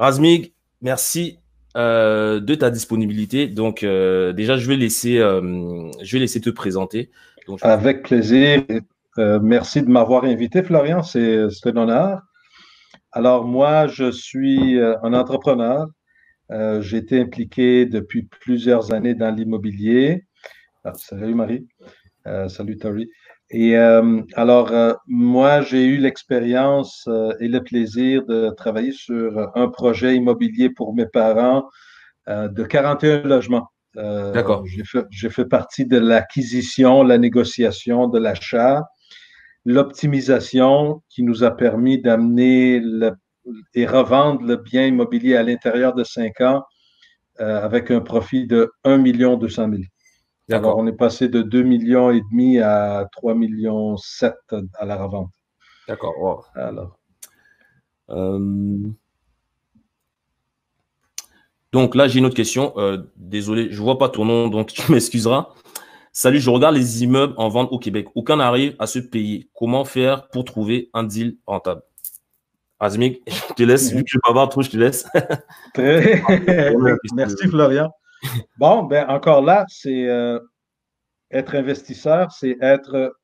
Razmig, merci de ta disponibilité. Donc, déjà, je vais laisser te présenter. Donc, avec plaisir. Merci de m'avoir invité, Florian. C'est un honneur. Alors, moi, je suis un entrepreneur. J'ai été impliqué depuis plusieurs années dans l'immobilier. Ah, salut, Marie. Salut, Tori. Et alors, moi, j'ai eu l'expérience et le plaisir de travailler sur un projet immobilier pour mes parents de 41 logements. D'accord. J'ai fait partie de l'acquisition, la négociation, de l'achat, l'optimisation qui nous a permis d'amener et revendre le bien immobilier à l'intérieur de 5 ans avec un profit de 1 200 000 $. D'accord. On est passé de 2,5 millions à 3,7 millions à la revente. D'accord. Wow. Alors. Donc là, j'ai une autre question. Désolé, je ne vois pas ton nom, donc tu m'excuseras. Salut, je regarde les immeubles en vente au Québec. Aucun n'arrive à se payer. Comment faire pour trouver un deal rentable? Azmik, je te laisse. Vu que je bavarde trop, je te laisse. Merci, Florian. Bon, ben encore là, c'est être investisseur, c'est être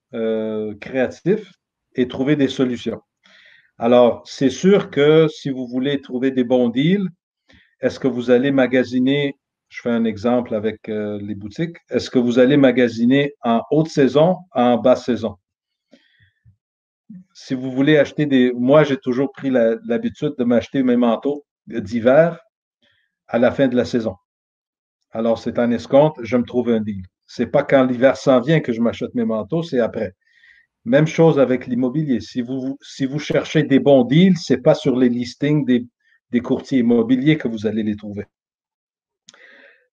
créatif et trouver des solutions. Alors, c'est sûr que si vous voulez trouver des bons deals, est-ce que vous allez magasiner, je fais un exemple avec les boutiques, est-ce que vous allez magasiner en haute saison, en basse saison? Si vous voulez acheter moi j'ai toujours pris l'habitude de m'acheter mes manteaux d'hiver à la fin de la saison. Alors, c'est en escompte, je me trouve un deal. Ce n'est pas quand l'hiver s'en vient que je m'achète mes manteaux, c'est après. Même chose avec l'immobilier. Si vous cherchez des bons deals, ce n'est pas sur les listings des courtiers immobiliers que vous allez les trouver.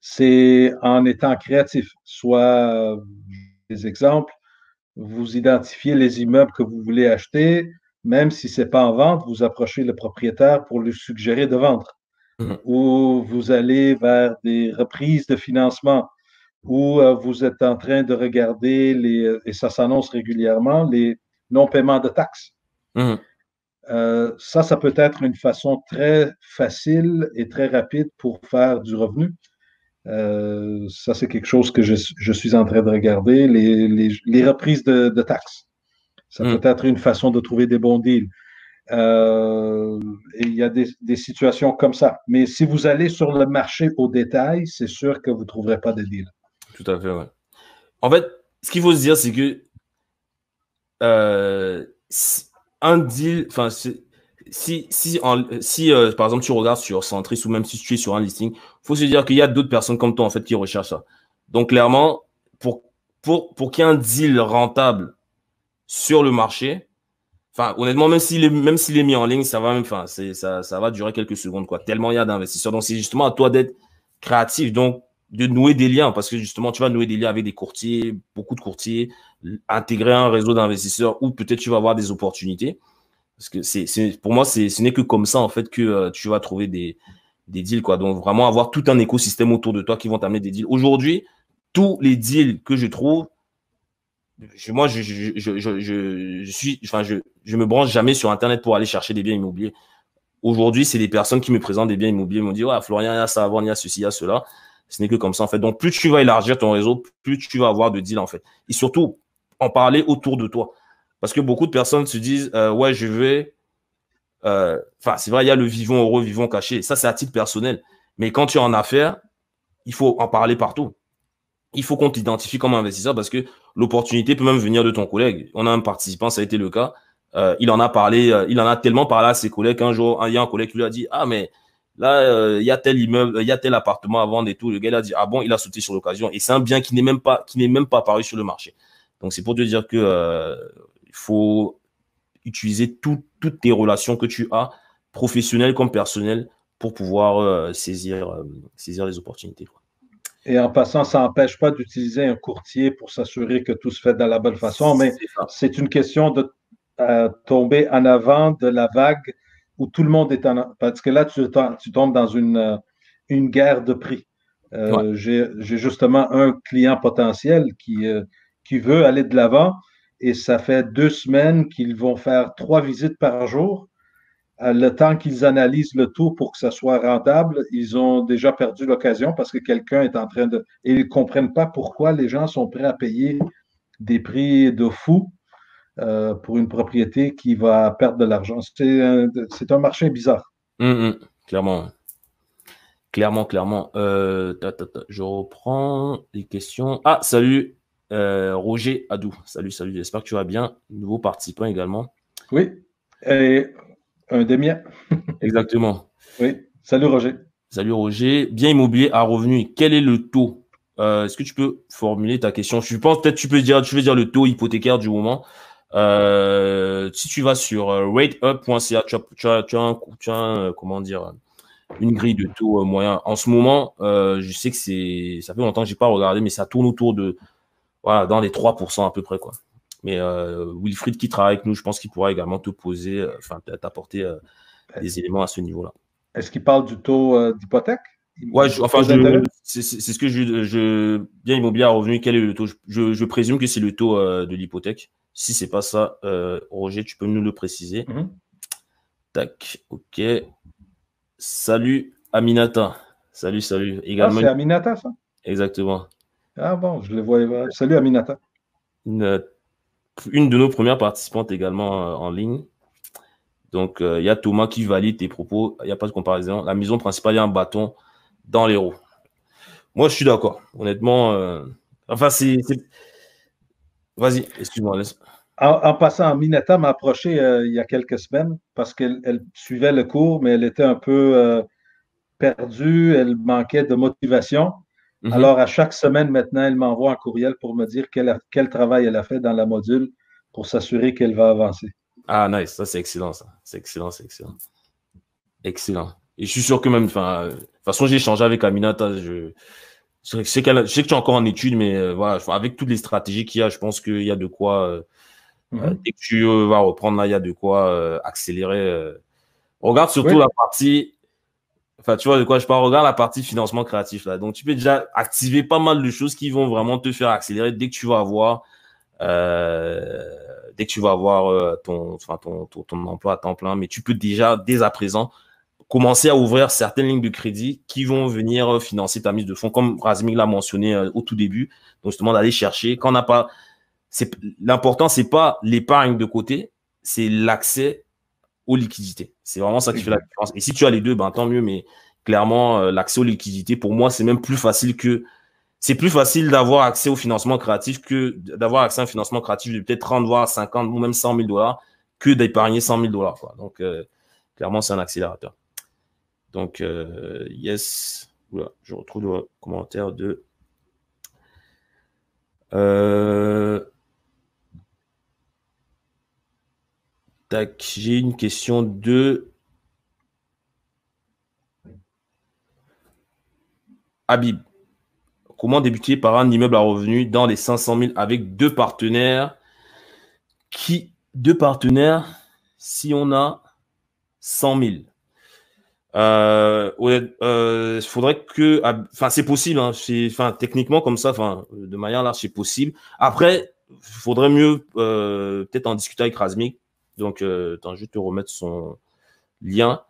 C'est en étant créatif. Soit, des exemples, vous identifiez les immeubles que vous voulez acheter, même si ce n'est pas en vente, vous approchez le propriétaire pour lui suggérer de vendre. Ou vous allez vers des reprises de financement, ou vous êtes en train de regarder, et ça s'annonce régulièrement, les non-paiements de taxes. Mmh. Ça peut être une façon très facile et très rapide pour faire du revenu. Ça, c'est quelque chose que je suis en train de regarder, les reprises de taxes. Ça peut être une façon de trouver des bons deals. Et il y a des situations comme ça. Mais si vous allez sur le marché au détail, c'est sûr que vous ne trouverez pas de deal. Tout à fait, oui. En fait, ce qu'il faut se dire, c'est que un deal, enfin, si par exemple, tu regardes sur Centris ou même si tu es sur un listing, il faut se dire qu'il y a d'autres personnes comme toi, en fait, qui recherchent ça. Donc, clairement, pour qu'il y ait un deal rentable sur le marché, enfin, honnêtement, même s'il est mis en ligne, ça va, ça va durer quelques secondes, quoi. Tellement il y a d'investisseurs. Donc, c'est justement à toi d'être créatif, donc de nouer des liens, parce que justement, tu vas nouer des liens avec des courtiers, beaucoup de courtiers, intégrer un réseau d'investisseurs où peut-être tu vas avoir des opportunités. Parce que pour moi, ce n'est que comme ça, en fait, que tu vas trouver des deals, quoi. Donc, vraiment avoir tout un écosystème autour de toi qui vont t'amener des deals. Aujourd'hui, tous les deals que je trouve, je me branche jamais sur Internet pour aller chercher des biens immobiliers. Aujourd'hui, c'est des personnes qui me présentent des biens immobiliers, ils m'ont dit, ouais, Florian, il y a ça à vendre, il y a ceci, il y a cela. Ce n'est que comme ça, en fait. Donc, plus tu vas élargir ton réseau, plus tu vas avoir de deals, en fait. Et surtout, en parler autour de toi. Parce que beaucoup de personnes se disent, ouais, je vais. Enfin, c'est vrai, il y a le vivons heureux, vivons caché. Ça, c'est à titre personnel. Mais quand tu es en affaires, il faut en parler partout. Il faut qu'on t'identifie comme investisseur parce que l'opportunité peut même venir de ton collègue. On a un participant, ça a été le cas. Il en a parlé, il en a tellement parlé à ses collègues qu'un jour, il y a un collègue qui lui a dit « Ah, mais là, il y a tel immeuble, il y a tel appartement à vendre et tout. » Le gars, il a dit « Ah bon, il a sauté sur l'occasion. » Et c'est un bien qui n'est même pas apparu sur le marché. Donc, c'est pour te dire que il faut utiliser toutes tes relations que tu as, professionnelles comme personnelles, pour pouvoir saisir les opportunités. Et en passant, ça n'empêche pas d'utiliser un courtier pour s'assurer que tout se fait de la bonne façon, mais c'est une question de tomber en avant de la vague où tout le monde est en avant. Parce que là, tu tombes dans une guerre de prix. Ouais. J'ai justement un client potentiel qui veut aller de l'avant et ça fait 2 semaines qu'ils vont faire 3 visites par jour. le temps qu'ils analysent le tout pour que ça soit rentable, ils ont déjà perdu l'occasion parce que quelqu'un est en train de… Et ils ne comprennent pas pourquoi les gens sont prêts à payer des prix de fou pour une propriété qui va perdre de l'argent. C'est un marché bizarre. Mmh, clairement. Clairement. Je reprends les questions. Ah, salut Roger Adou. Salut. J'espère que tu vas bien. Nouveau participant également. Oui. Et… un des miens. Exactement. Oui. Salut Roger. Bien immobilier à revenu. Quel est le taux? Est-ce que tu peux formuler ta question? Je pense peut-être tu peux dire le taux hypothécaire du moment. Si tu vas sur rateup.ca, tu as une grille de taux moyen. En ce moment, je sais que ça fait longtemps que j'ai pas regardé, mais ça tourne autour de dans les 3% à peu près, quoi. Mais Wilfried qui travaille avec nous, je pense qu'il pourra également te poser, t'apporter des éléments à ce niveau-là. Est-ce qu'il parle du taux d'hypothèque? Oui, c'est ce que bien immobilier à revenu, quel est le taux? Je présume que c'est le taux de l'hypothèque. Si ce n'est pas ça, Roger, tu peux nous le préciser. Mm-hmm. Tac, ok. Salut Aminata. Salut. Également, c'est Aminata, ça? Exactement. Ah bon, je le voyais. Salut Aminata. Une de nos premières participantes également en ligne. Donc, il y a Thomas qui valide tes propos. Il n'y a pas de comparaison. La maison principale, il y a un bâton dans les roues. Moi, je suis d'accord. Honnêtement, Vas-y, excuse-moi. En passant, Aminata m'a approché il y a quelques semaines parce qu'elle suivait le cours, mais elle était un peu perdue. Elle manquait de motivation. Mm-hmm. Alors, à chaque semaine, maintenant, elle m'envoie un courriel pour me dire quel travail elle a fait dans la module pour s'assurer qu'elle va avancer. Ah, nice. Ça, c'est excellent, ça. C'est excellent. Et je suis sûr que même, de toute façon, j'ai échangé avec Aminata. Je sais que tu es encore en étude, mais avec toutes les stratégies qu'il y a, je pense qu'il y a de quoi, dès que tu vas reprendre, là, il y a de quoi accélérer. Regarde surtout la partie... tu vois de quoi je parle, regarde la partie financement créatif là. Donc, tu peux déjà activer pas mal de choses qui vont vraiment te faire accélérer dès que tu vas avoir ton emploi à temps plein. Mais tu peux déjà, dès à présent, commencer à ouvrir certaines lignes de crédit qui vont venir financer ta mise de fonds, comme Razmig l'a mentionné au tout début. Donc, justement, d'aller chercher. Quand on n'a pas… L'important, ce n'est pas l'épargne de côté, c'est l'accès aux liquidités. C'est vraiment ça qui fait la différence. Et si tu as les deux, tant mieux, mais clairement, l'accès aux liquidités, pour moi, c'est même plus facile que… C'est plus facile d'avoir accès au financement créatif que d'avoir accès à un financement créatif de peut-être 30, voire 50 ou même 100 000 dollars que d'épargner 100 000 dollars. Donc, clairement, c'est un accélérateur. Donc, yes. Oula, je retrouve le commentaire de… J'ai une question de Habib. Comment débuter par un immeuble à revenus dans les 500 000 avec deux partenaires si on a 100 000? Faudrait que… c'est possible. Techniquement, comme ça, de manière large, c'est possible. Après, il faudrait mieux peut-être en discuter avec Razmik. Donc, attends, je vais te remettre son lien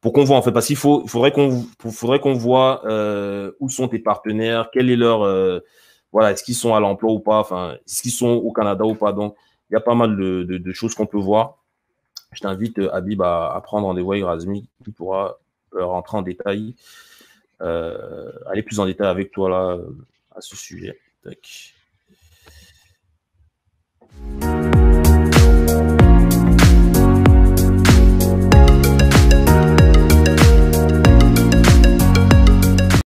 pour qu'on voit, parce qu'il faudrait qu'on voit où sont tes partenaires, quel est leur… est-ce qu'ils sont à l'emploi ou pas, est-ce qu'ils sont au Canada ou pas. Donc, il y a pas mal de choses qu'on peut voir. Je t'invite, Habib, à prendre rendez-vous avec Razmi, qui pourra rentrer en détail, aller plus en détail avec toi là à ce sujet. Tac.